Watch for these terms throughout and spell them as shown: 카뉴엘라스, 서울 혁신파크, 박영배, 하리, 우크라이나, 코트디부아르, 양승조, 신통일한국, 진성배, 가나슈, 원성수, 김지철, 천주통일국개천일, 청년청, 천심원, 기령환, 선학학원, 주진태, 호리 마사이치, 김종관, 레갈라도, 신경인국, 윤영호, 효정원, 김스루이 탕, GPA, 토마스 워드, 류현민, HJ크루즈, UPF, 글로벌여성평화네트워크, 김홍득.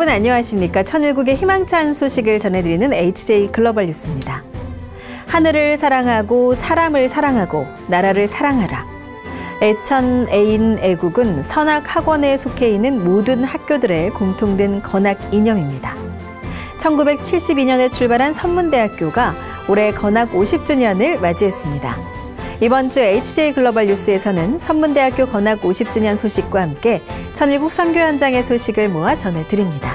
여러분 안녕하십니까? 천일국의 희망찬 소식을 전해드리는 HJ 글로벌 뉴스입니다. 하늘을 사랑하고 사람을 사랑하고 나라를 사랑하라. 애천 애인 애국은 선학학원에 속해 있는 모든 학교들의 공통된 건학 이념입니다. 1972년에 출발한 선문대학교가 올해 건학 50주년을 맞이했습니다. 이번 주 HJ 글로벌 뉴스에서는 선문대학교 건학 50주년 소식과 함께 천일국 선교 현장의 소식을 모아 전해드립니다.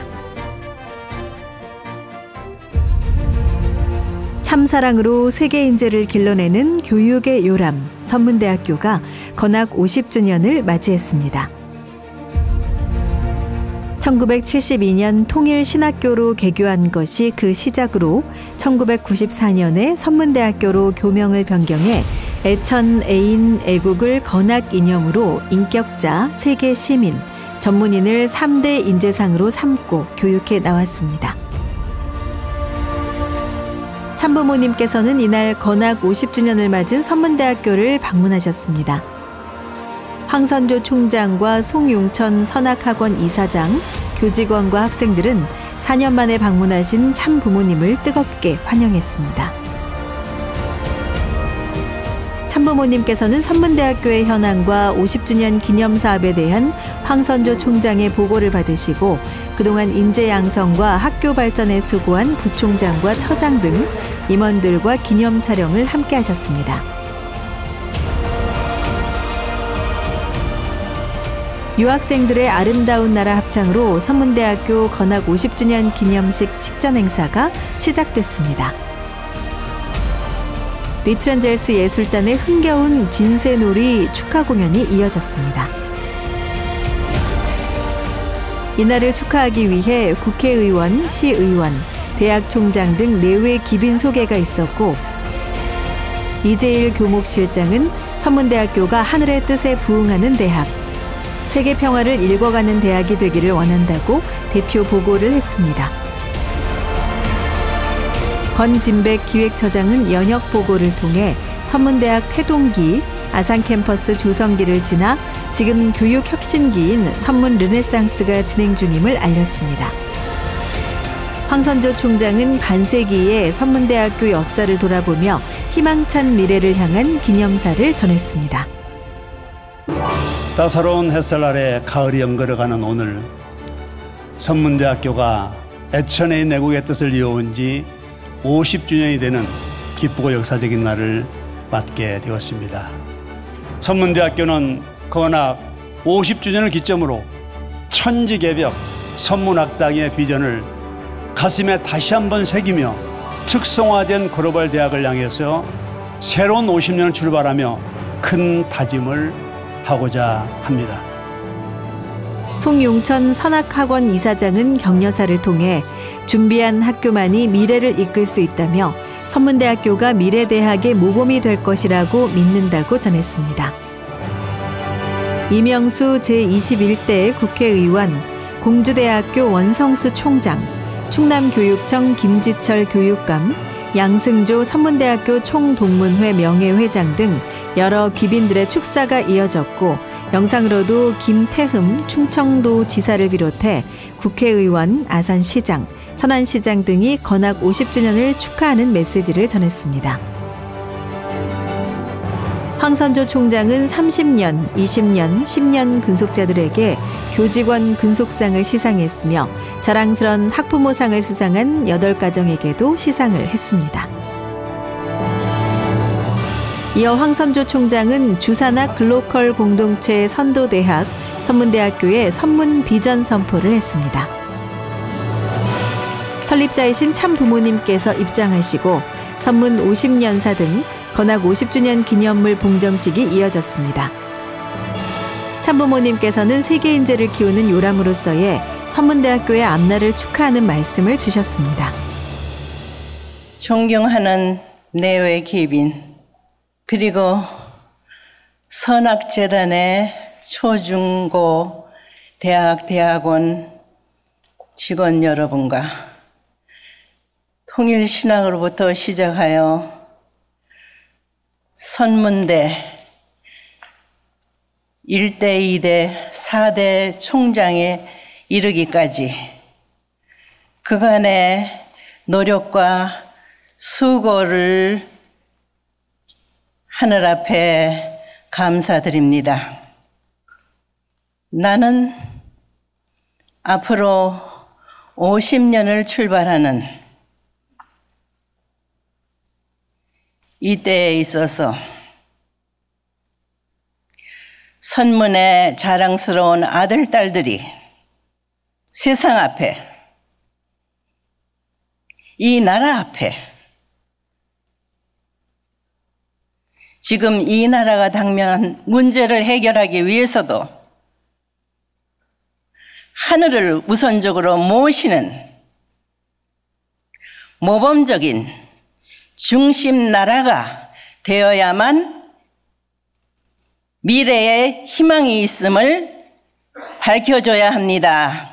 참사랑으로 세계 인재를 길러내는 교육의 요람, 선문대학교가 건학 50주년을 맞이했습니다. 1972년 통일신학교로 개교한 것이 그 시작으로 1994년에 선문대학교로 교명을 변경해 애천 애인 애국을 건학 이념으로 인격자, 세계 시민, 전문인을 3대 인재상으로 삼고 교육해 나왔습니다. 참부모님께서는 이날 건학 50주년을 맞은 선문대학교를 방문하셨습니다. 황선조 총장과 송용천 선학학원 이사장, 교직원과 학생들은 4년 만에 방문하신 참부모님을 뜨겁게 환영했습니다. 참부모님께서는 선문대학교의 현황과 50주년 기념사업에 대한 황선조 총장의 보고를 받으시고 그동안 인재 양성과 학교 발전에 수고한 부총장과 처장 등 임원들과 기념 촬영을 함께 하셨습니다. 유학생들의 아름다운 나라 합창으로 선문대학교 건학 50주년 기념식 식전 행사가 시작됐습니다. 리트란젤스 예술단의 흥겨운 진쇠놀이 축하 공연이 이어졌습니다. 이날을 축하하기 위해 국회의원, 시의원, 대학 총장 등 내외 기빈 소개가 있었고 이재일 교목실장은 선문대학교가 하늘의 뜻에 부응하는 대학, 세계 평화를 읽어가는 대학이 되기를 원한다고 대표 보고를 했습니다. 건진백 기획처장은 연혁 보고를 통해 선문대학 태동기, 아산캠퍼스 조성기를 지나 지금 교육혁신기인 선문 르네상스가 진행 중임을 알렸습니다. 황선조 총장은 반세기의 선문대학교 역사를 돌아보며 희망찬 미래를 향한 기념사를 전했습니다. 따사로운 햇살 아래 가을이 연걸어가는 오늘 선문대학교가 애천의 내국의 뜻을 이어온 지 50주년이 되는 기쁘고 역사적인 날을 맞게 되었습니다. 선문대학교는 건학 50주년을 기점으로 천지개벽 선문학당의 비전을 가슴에 다시 한번 새기며 특성화된 글로벌 대학을 향해서 새로운 50년을 출발하며 큰 다짐을 하고자 합니다. 송용천 선학학원 이사장은 격려사를 통해 준비한 학교만이 미래를 이끌 수 있다며 선문대학교가 미래대학의 모범이 될 것이라고 믿는다고 전했습니다. 이명수 제21대 국회의원, 공주대학교 원성수 총장, 충남교육청 김지철 교육감, 양승조 선문대학교 총동문회 명예회장 등 여러 귀빈들의 축사가 이어졌고 영상으로도 김태흠 충청도 지사를 비롯해 국회의원, 아산시장, 천안시장 등이 건학 50주년을 축하하는 메시지를 전했습니다. 황선조 총장은 30년, 20년, 10년 근속자들에게 교직원 근속상을 시상했으며 자랑스런 학부모상을 수상한 8가정에게도 시상을 했습니다. 이어 황선조 총장은 주산학 글로컬 공동체 선도대학, 선문대학교의 선문 비전 선포를 했습니다. 설립자이신 참부모님께서 입장하시고 선문 50년사 등 건학 50주년 기념물 봉정식이 이어졌습니다. 참부모님께서는 세계인재를 키우는 요람으로서의 선문대학교의 앞날을 축하하는 말씀을 주셨습니다. 존경하는 내외 기빈, 그리고 선학재단의 초중고 대학 대학원 직원 여러분과 통일신학으로부터 시작하여 선문대 1대, 2대, 4대 총장에 이르기까지 그간의 노력과 수고를 하늘 앞에 감사드립니다. 나는 앞으로 50년을 출발하는 이때에 있어서 선문의 자랑스러운 아들, 딸들이 세상 앞에, 이 나라 앞에, 지금 이 나라가 당면한 문제를 해결하기 위해서도 하늘을 우선적으로 모시는 모범적인 중심 나라가 되어야만 미래에 희망이 있음을 밝혀줘야 합니다.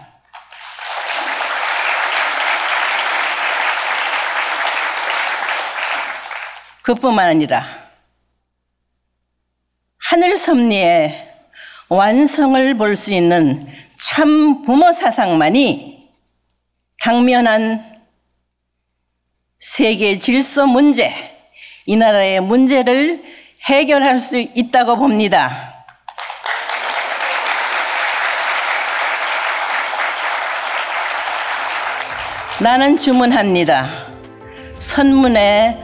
그뿐만 아니라 하늘 섭리의 완성을 볼 수 있는 참 부모 사상만이 당면한 세계 질서 문제, 이 나라의 문제를 해결할 수 있다고 봅니다. 나는 주문합니다. 선문의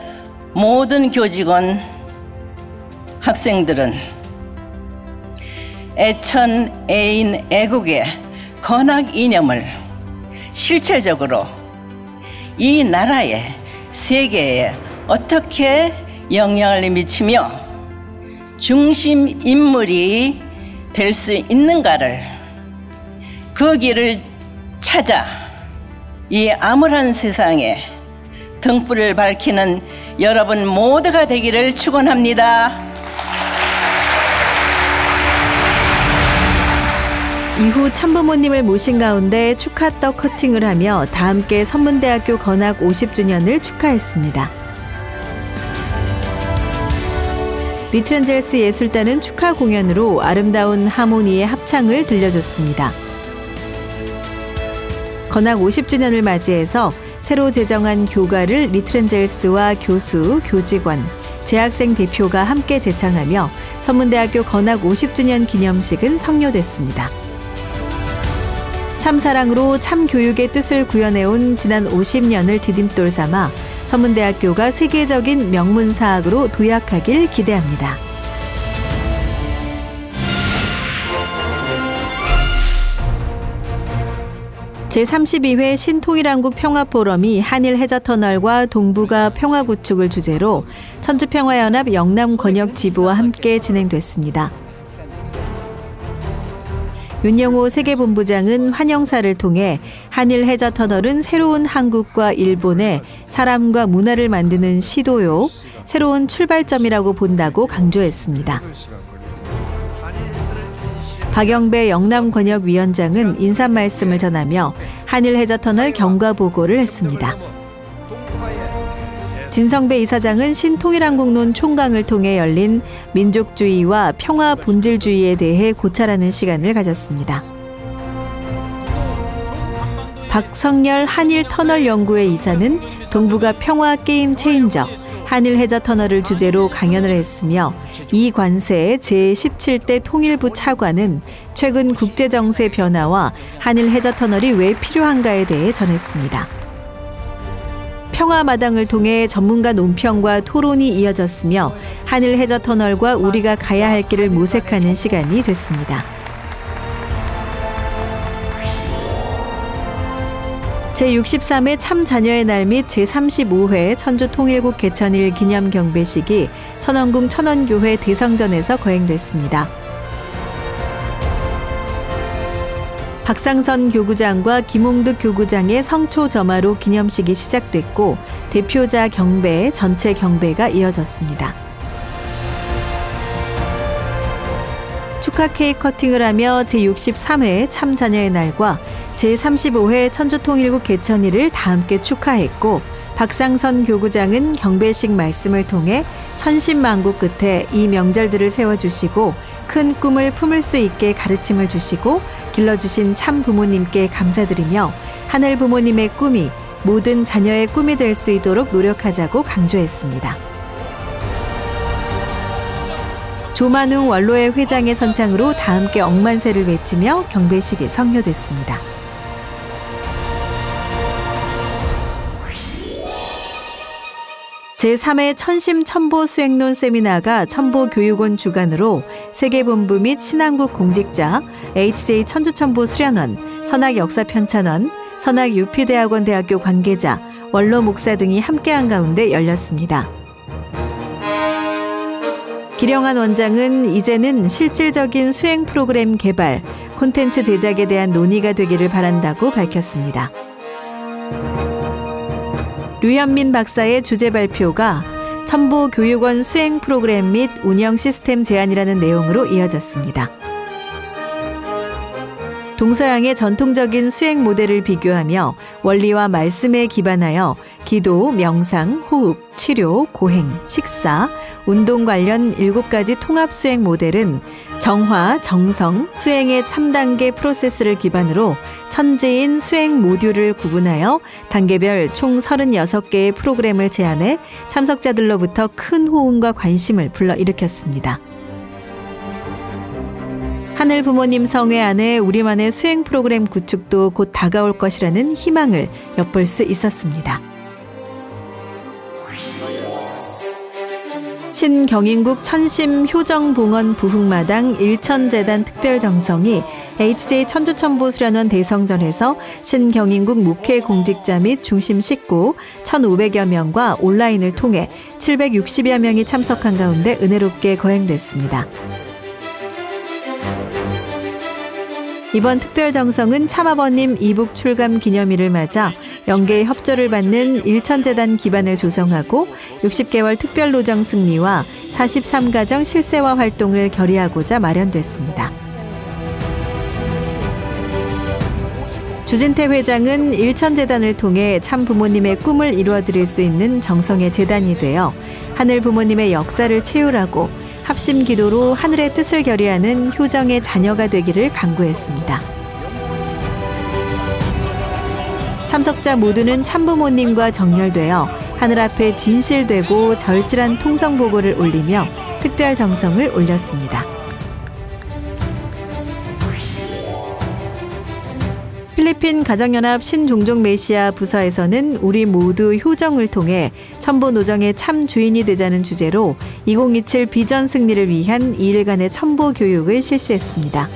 모든 교직원 학생들은 애천 애인 애국의 건학 이념을 실체적으로 이 나라의 세계에 어떻게 영향을 미치며 중심 인물이 될 수 있는가를, 그 길을 찾아 이 암울한 세상에 등불을 밝히는 여러분 모두가 되기를 축원합니다. 이후 참부모님을 모신 가운데 축하떡 커팅을 하며 다 함께 선문대학교 건학 50주년을 축하했습니다. 리트란젤스 예술단은 축하 공연으로 아름다운 하모니의 합창을 들려줬습니다. 건학 50주년을 맞이해서 새로 제정한 교가를 리트란젤스와 교수, 교직원, 재학생 대표가 함께 제창하며 선문대학교 건학 50주년 기념식은 성료됐습니다. 참사랑으로 참교육의 뜻을 구현해온 지난 50년을 디딤돌 삼아 선문대학교가 세계적인 명문사학으로 도약하길 기대합니다. 제32회 신통일한국 평화포럼이 한일 해저터널과 동북아 평화구축을 주제로 천주평화연합 영남권역지부와 함께 진행됐습니다. 윤영호 세계본부장은 환영사를 통해 한일 해저터널은 새로운 한국과 일본의 사람과 문화를 만드는 시도요, 새로운 출발점이라고 본다고 강조했습니다. 박영배 영남권역위원장은 인사 말씀을 전하며 한일 해저터널 경과 보고를 했습니다. 진성배 이사장은 신통일한국론 총강을 통해 열린 민족주의와 평화 본질주의에 대해 고찰하는 시간을 가졌습니다. 박성열 한일터널연구회 이사는 동북아 평화 게임 체인저, 한일 해저 터널을 주제로 강연을 했으며, 이 관세의 제17대 통일부 차관은 최근 국제정세 변화와 한일 해저 터널이 왜 필요한가에 대해 전했습니다. 평화마당을 통해 전문가 논평과 토론이 이어졌으며 한일 해저 터널과 우리가 가야 할 길을 모색하는 시간이 됐습니다. 제63회 참자녀의 날 및 제35회 천주통일국 개천일 기념경배식이 천원궁 천원교회 대성전에서 거행됐습니다. 박상선 교구장과 김홍득 교구장의 성초 점화로 기념식이 시작됐고, 대표자 경배, 전체 경배가 이어졌습니다. 축하 케이크 커팅을 하며 제63회 참자녀의 날과 제35회 천주통일국 개천일을 다 함께 축하했고, 박상선 교구장은 경배식 말씀을 통해 천신만고 끝에 이 명절들을 세워주시고 큰 꿈을 품을 수 있게 가르침을 주시고 길러주신 참 부모님께 감사드리며 하늘 부모님의 꿈이 모든 자녀의 꿈이 될 수 있도록 노력하자고 강조했습니다. 조만웅 원로회 회장의 선창으로 다함께 억만세를 외치며 경배식이 성료됐습니다. 제3회 천심천보 수행론 세미나가 천보교육원 주관으로 세계본부 및 신한국 공직자, HJ 천주천보수련원, 선학역사편찬원, 선학유피대학원대학교 관계자, 원로 목사 등이 함께한 가운데 열렸습니다. 기령환 원장은 이제는 실질적인 수행 프로그램 개발, 콘텐츠 제작에 대한 논의가 되기를 바란다고 밝혔습니다. 류현민 박사의 주제 발표가 천보교육원 수행 프로그램 및 운영 시스템 제안이라는 내용으로 이어졌습니다. 동서양의 전통적인 수행 모델을 비교하며 원리와 말씀에 기반하여 기도, 명상, 호흡, 치료, 고행, 식사, 운동 관련 7가지 통합 수행 모델은 정화, 정성, 수행의 3단계 프로세스를 기반으로 천지인 수행 모듈을 구분하여 단계별 총 36개의 프로그램을 제안해 참석자들로부터 큰 호응과 관심을 불러일으켰습니다. 하늘 부모님 성회 안에 우리만의 수행 프로그램 구축도 곧 다가올 것이라는 희망을 엿볼 수 있었습니다. 신경인국 천심 효정봉원 부흥마당 일천재단 특별정성이 HJ 천주천보수련원 대성전에서 신경인국 목회 공직자 및 중심 식구 1,500여 명과 온라인을 통해 760여 명이 참석한 가운데 은혜롭게 거행됐습니다. 이번 특별정성은 참아버님 이북 출감 기념일을 맞아 영계의 협조를 받는 일천재단 기반을 조성하고 60개월 특별노정 승리와 43가정 실세화 활동을 결의하고자 마련됐습니다. 주진태 회장은 일천재단을 통해 참 부모님의 꿈을 이루어드릴 수 있는 정성의 재단이 되어 하늘 부모님의 역사를 채우라고 합심 기도로 하늘의 뜻을 결의하는 효정의 자녀가 되기를 간구했습니다. 참석자 모두는 참부모님과 정렬되어 하늘 앞에 진실되고 절실한 통성보고를 올리며 특별 정성을 올렸습니다. 필리핀 가정연합 신종종 메시아 부서에서는 우리 모두 효정을 통해 천보노정의 참 주인이 되자는 주제로 2027 비전 승리를 위한 2일간의 천보교육을 실시했습니다.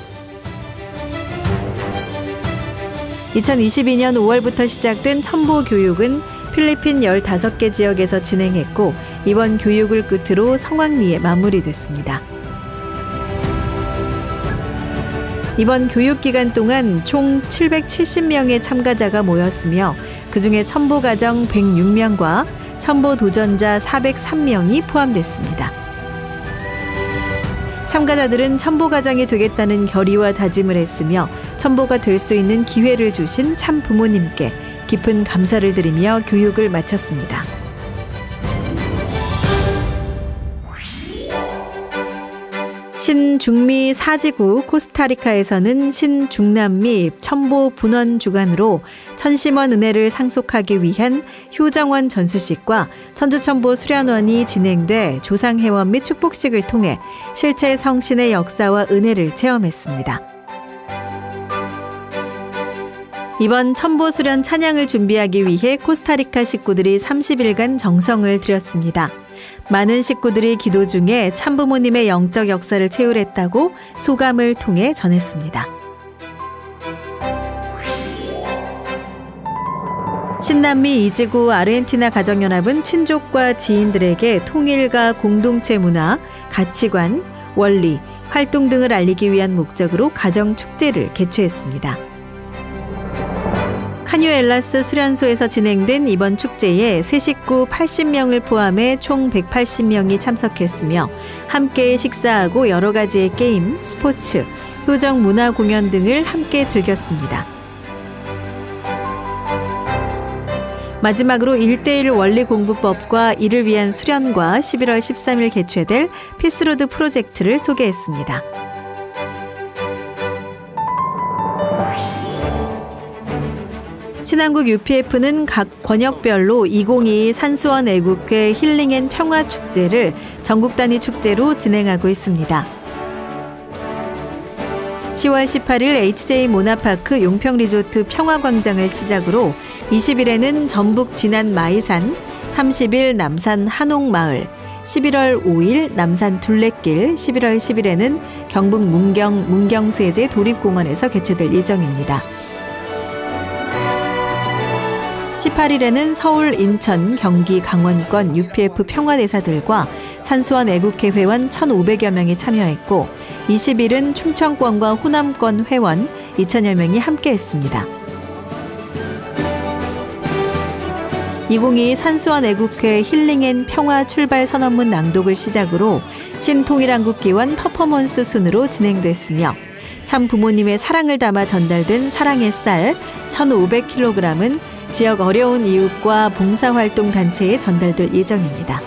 2022년 5월부터 시작된 천보교육은 필리핀 15개 지역에서 진행했고 이번 교육을 끝으로 성황리에 마무리됐습니다. 이번 교육기간 동안 총 770명의 참가자가 모였으며 그중에 천보가정 106명과 천보도전자 403명이 포함됐습니다. 참가자들은 천보가정이 되겠다는 결의와 다짐을 했으며 천보가 될 수 있는 기회를 주신 참부모님께 깊은 감사를 드리며 교육을 마쳤습니다. 신중미 사지구 코스타리카에서는 신중남미 천보 분원 주관으로 천심원 은혜를 상속하기 위한 효정원 전수식과 천주천보 수련원이 진행돼 조상회원 및 축복식을 통해 실체 성신의 역사와 은혜를 체험했습니다. 이번 천보 수련 찬양을 준비하기 위해 코스타리카 식구들이 30일간 정성을 들였습니다. 많은 식구들이 기도 중에 참부모님의 영적 역사를 채울했다고 소감을 통해 전했습니다. 신남미 이지구 아르헨티나 가정연합은 친족과 지인들에게 통일과 공동체 문화, 가치관, 원리, 활동 등을 알리기 위한 목적으로 가정축제를 개최했습니다. 카뉴엘라스 수련소에서 진행된 이번 축제에 새 식구 80명을 포함해 총 180명이 참석했으며 함께 식사하고 여러 가지의 게임, 스포츠, 효정 문화 공연 등을 함께 즐겼습니다. 마지막으로 1:1 원리 공부법과 이를 위한 수련과 11월 13일 개최될 피스로드 프로젝트를 소개했습니다. 신한국 UPF는 각 권역별로 2022 산수원 애국회 힐링앤평화축제를 전국 단위 축제로 진행하고 있습니다. 10월 18일 HJ 모나파크 용평리조트 평화광장을 시작으로 20일에는 전북 진안 마이산, 30일 남산 한옥마을, 11월 5일 남산 둘레길, 11월 10일에는 경북 문경세제 도립공원에서 개최될 예정입니다. 18일에는 서울, 인천, 경기, 강원권 UPF 평화대사들과 산수원 애국회 회원 1,500여 명이 참여했고 20일은 충청권과 호남권 회원 2,000여 명이 함께했습니다. 2022 산수원 애국회 힐링앤평화 출발 선언문 낭독을 시작으로 신통일한국기원 퍼포먼스 순으로 진행됐으며 참 부모님의 사랑을 담아 전달된 사랑의 쌀 1,500kg은 지역 어려운 이웃과 봉사활동 단체에 전달될 예정입니다.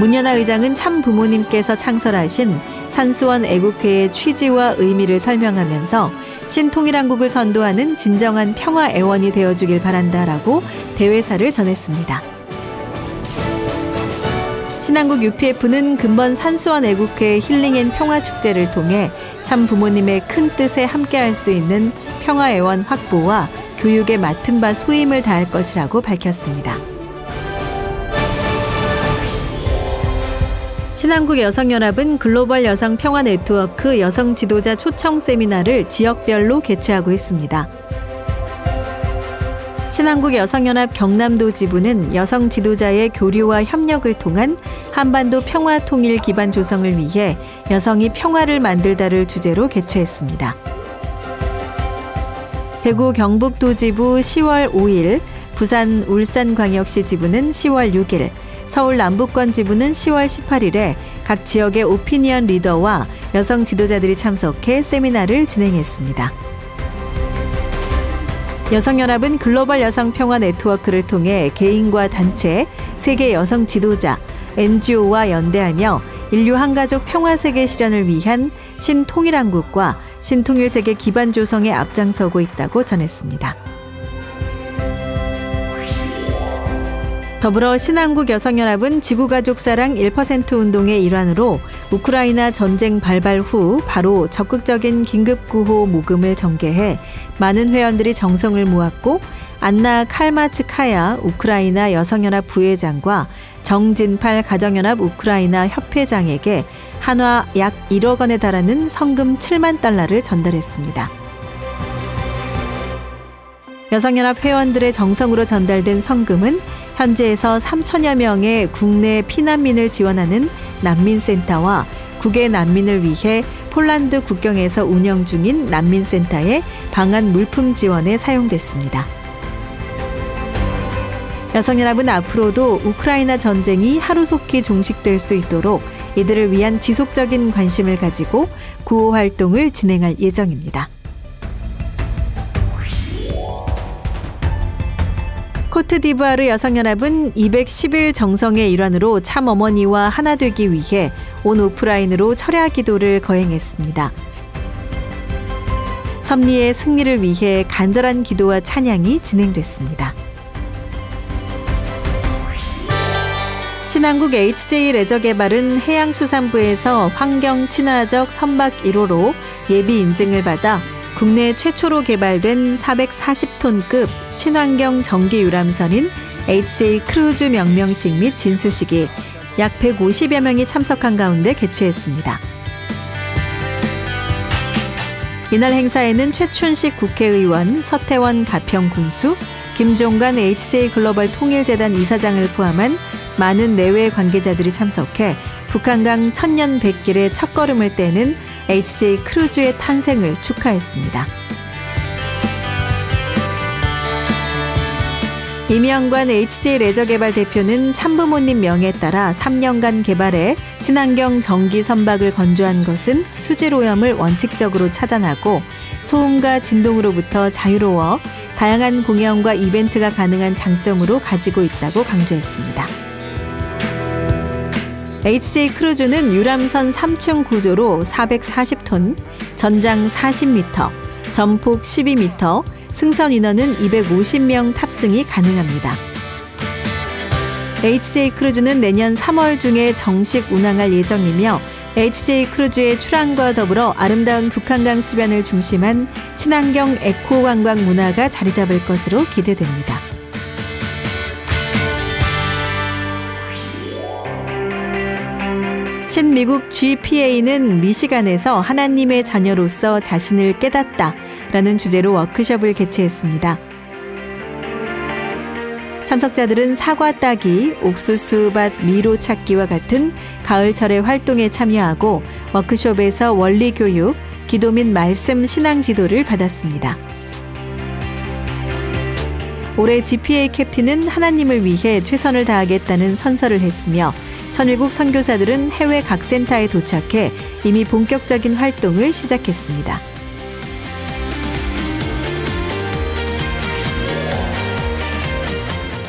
문연아 의장은 참 부모님께서 창설하신 산수원 애국회의 취지와 의미를 설명하면서 신통일한국을 선도하는 진정한 평화 애원이 되어주길 바란다라고 대회사를 전했습니다. 신한국 UPF는 금번 산수원 애국회 힐링앤평화축제를 통해 참 부모님의 큰 뜻에 함께할 수 있는 평화 애원 확보와 교육의 맡은 바 소임을 다할 것이라고 밝혔습니다. 신한국 여성연합은 글로벌 여성 평화 네트워크 여성 지도자 초청 세미나를 지역별로 개최하고 있습니다. 신한국 여성연합 경남도 지부는 여성 지도자의 교류와 협력을 통한 한반도 평화 통일 기반 조성을 위해 여성이 평화를 만들다를 주제로 개최했습니다. 대구 경북도 지부 10월 5일, 부산 울산광역시 지부는 10월 6일, 서울 남부권 지부는 10월 18일에 각 지역의 오피니언 리더와 여성 지도자들이 참석해 세미나를 진행했습니다. 여성연합은 글로벌 여성 평화 네트워크를 통해 개인과 단체, 세계 여성 지도자, NGO와 연대하며 인류 한가족 평화 세계 실현을 위한 신통일한국과 신통일세계 기반 조성에 앞장서고 있다고 전했습니다. 더불어 신한국 여성연합은 지구가족사랑 1% 운동의 일환으로 우크라이나 전쟁 발발 후 바로 적극적인 긴급구호 모금을 전개해 많은 회원들이 정성을 모았고 안나 칼마츠카야 우크라이나 여성연합 부회장과 정진팔 가정연합 우크라이나 협회장에게 한화 약 1억 원에 달하는 성금 7만 달러를 전달했습니다. 여성연합 회원들의 정성으로 전달된 성금은 현지에서 3천여 명의 국내 피난민을 지원하는 난민센터와 국외 난민을 위해 폴란드 국경에서 운영 중인 난민센터의 방한 물품 지원에 사용됐습니다. 여성연합은 앞으로도 우크라이나 전쟁이 하루속히 종식될 수 있도록 이들을 위한 지속적인 관심을 가지고 구호활동을 진행할 예정입니다. 코트디부아르 여성연합은 210일 정성의 일환으로 참어머니와 하나 되기 위해 온 오프라인으로 철야 기도를 거행했습니다. 섭리의 승리를 위해 간절한 기도와 찬양이 진행됐습니다. 신한국 HJ 레저개발은 해양수산부에서 환경친화적 선박 1호로 예비 인증을 받아 국내 최초로 개발된 440톤급 친환경 전기 유람선인 HJ 크루즈 명명식 및 진수식이 약 150여 명이 참석한 가운데 개최했습니다. 이날 행사에는 최춘식 국회의원, 서태원 가평군수, 김종관 HJ 글로벌 통일재단 이사장을 포함한 많은 내외 관계자들이 참석해 북한강 천년백길의 첫걸음을 떼는 HJ 크루즈의 탄생을 축하했습니다. 이명관 HJ 레저개발 대표는 참부모님 명에 따라 3년간 개발해 친환경 전기 선박을 건조한 것은 수질오염을 원칙적으로 차단하고 소음과 진동으로부터 자유로워 다양한 공연과 이벤트가 가능한 장점으로 가지고 있다고 강조했습니다. HJ 크루즈는 유람선 3층 구조로 440톤, 전장 40m, 전폭 12m, 승선 인원은 250명 탑승이 가능합니다. HJ 크루즈는 내년 3월 중에 정식 운항할 예정이며 HJ 크루즈의 출항과 더불어 아름다운 북한강 수변을 중심한 친환경 에코 관광 문화가 자리 잡을 것으로 기대됩니다. 신미국 GPA는 미시간에서 하나님의 자녀로서 자신을 깨닫다라는 주제로 워크숍을 개최했습니다. 참석자들은 사과 따기, 옥수수밭 미로 찾기와 같은 가을철의 활동에 참여하고 워크숍에서 원리교육, 기도 및 말씀 신앙 지도를 받았습니다. 올해 GPA 캡틴은 하나님을 위해 최선을 다하겠다는 선서를 했으며 천일국 선교사들은 해외 각 센터에 도착해 이미 본격적인 활동을 시작했습니다.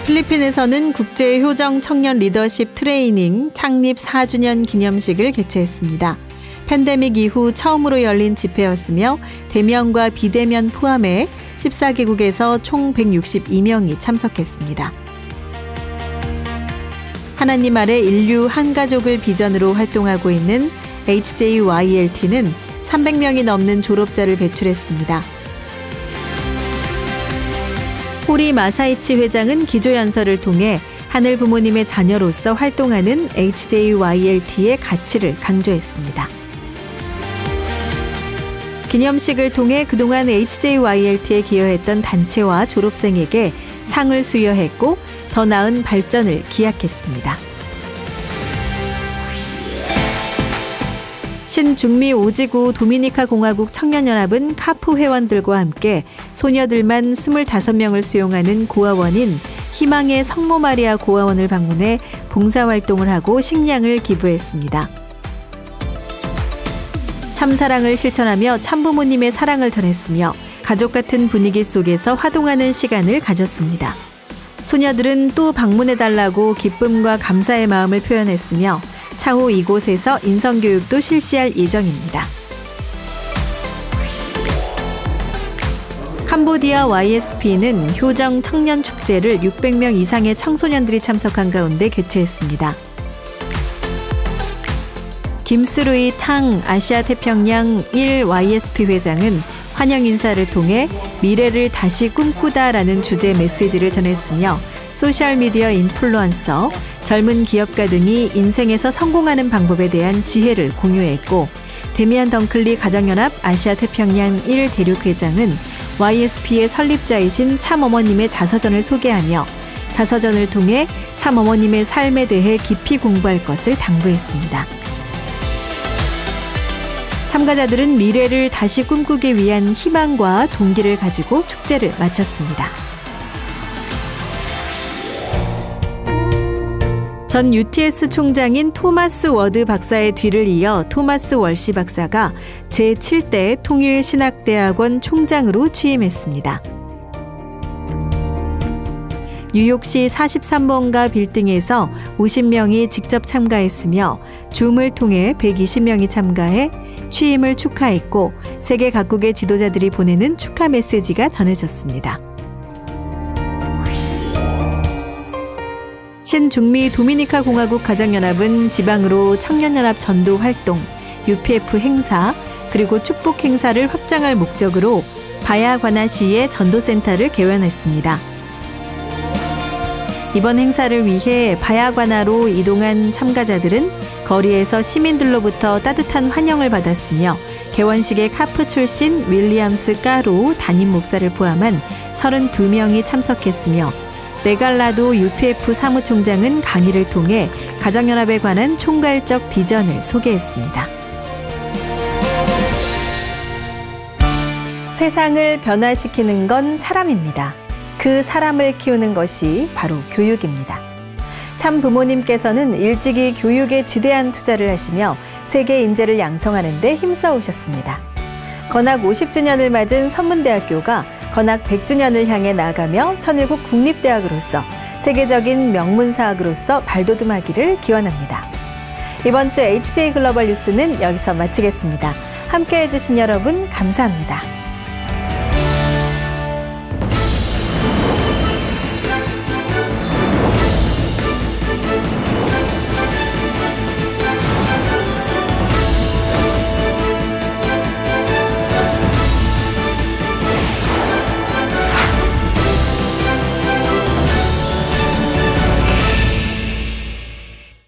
필리핀에서는 국제효정 청년 리더십 트레이닝 창립 4주년 기념식을 개최했습니다. 팬데믹 이후 처음으로 열린 집회였으며 대면과 비대면 포함해 14개국에서 총 162명이 참석했습니다. 하나님 아래 인류 한 가족을 비전으로 활동하고 있는 HJYLT는 300명이 넘는 졸업자를 배출했습니다. 호리 마사이치 회장은 기조연설을 통해 하늘 부모님의 자녀로서 활동하는 HJYLT의 가치를 강조했습니다. 기념식을 통해 그동안 HJYLT에 기여했던 단체와 졸업생에게 상을 수여했고 더 나은 발전을 기약했습니다. 신중미 5지구 도미니카 공화국 청년연합은 카프 회원들과 함께 소녀들만 25명을 수용하는 고아원인 희망의 성모 마리아 고아원을 방문해 봉사활동을 하고 식량을 기부했습니다. 참사랑을 실천하며 참부모님의 사랑을 전했으며 가족 같은 분위기 속에서 화동하는 시간을 가졌습니다. 소녀들은 또 방문해달라고 기쁨과 감사의 마음을 표현했으며 향후 이곳에서 인성교육도 실시할 예정입니다. 캄보디아 YSP는 효정 청년축제를 600명 이상의 청소년들이 참석한 가운데 개최했습니다. 김스루이 탕 아시아태평양 1 YSP 회장은 환영 인사를 통해 미래를 다시 꿈꾸다라는 주제 메시지를 전했으며 소셜미디어 인플루언서, 젊은 기업가 등이 인생에서 성공하는 방법에 대한 지혜를 공유했고 데미안 덩클리 가정연합 아시아태평양 1 대륙회장은 YSP의 설립자이신 참어머님의 자서전을 소개하며 자서전을 통해 참어머님의 삶에 대해 깊이 공부할 것을 당부했습니다. 참가자들은 미래를 다시 꿈꾸기 위한 희망과 동기를 가지고 축제를 마쳤습니다. 전 UTS 총장인 토마스 워드 박사의 뒤를 이어 토마스 월시 박사가 제7대 통일신학대학원 총장으로 취임했습니다. 뉴욕시 43번가 빌딩에서 50명이 직접 참가했으며 줌을 통해 120명이 참가해 취임을 축하했고 세계 각국의 지도자들이 보내는 축하 메시지가 전해졌습니다. 신중미 도미니카 공화국 가정연합은 지방으로 청년연합 전도 활동, UPF 행사, 그리고 축복 행사를 확장할 목적으로 바야과나시의 전도센터를 개원했습니다. 이번 행사를 위해 바야과나로 이동한 참가자들은 거리에서 시민들로부터 따뜻한 환영을 받았으며 개원식에 카프 출신 윌리엄스 까로 담임 목사를 포함한 32명이 참석했으며 레갈라도 UPF 사무총장은 강의를 통해 가정연합에 관한 총괄적 비전을 소개했습니다. 세상을 변화시키는 건 사람입니다. 그 사람을 키우는 것이 바로 교육입니다. 참 부모님께서는 일찍이 교육에 지대한 투자를 하시며 세계 인재를 양성하는 데 힘써오셨습니다. 건학 50주년을 맞은 선문대학교가 건학 100주년을 향해 나아가며 천일국 국립대학으로서 세계적인 명문사학으로서 발돋움하기를 기원합니다. 이번 주 HJ 글로벌 뉴스는 여기서 마치겠습니다. 함께해 주신 여러분 감사합니다.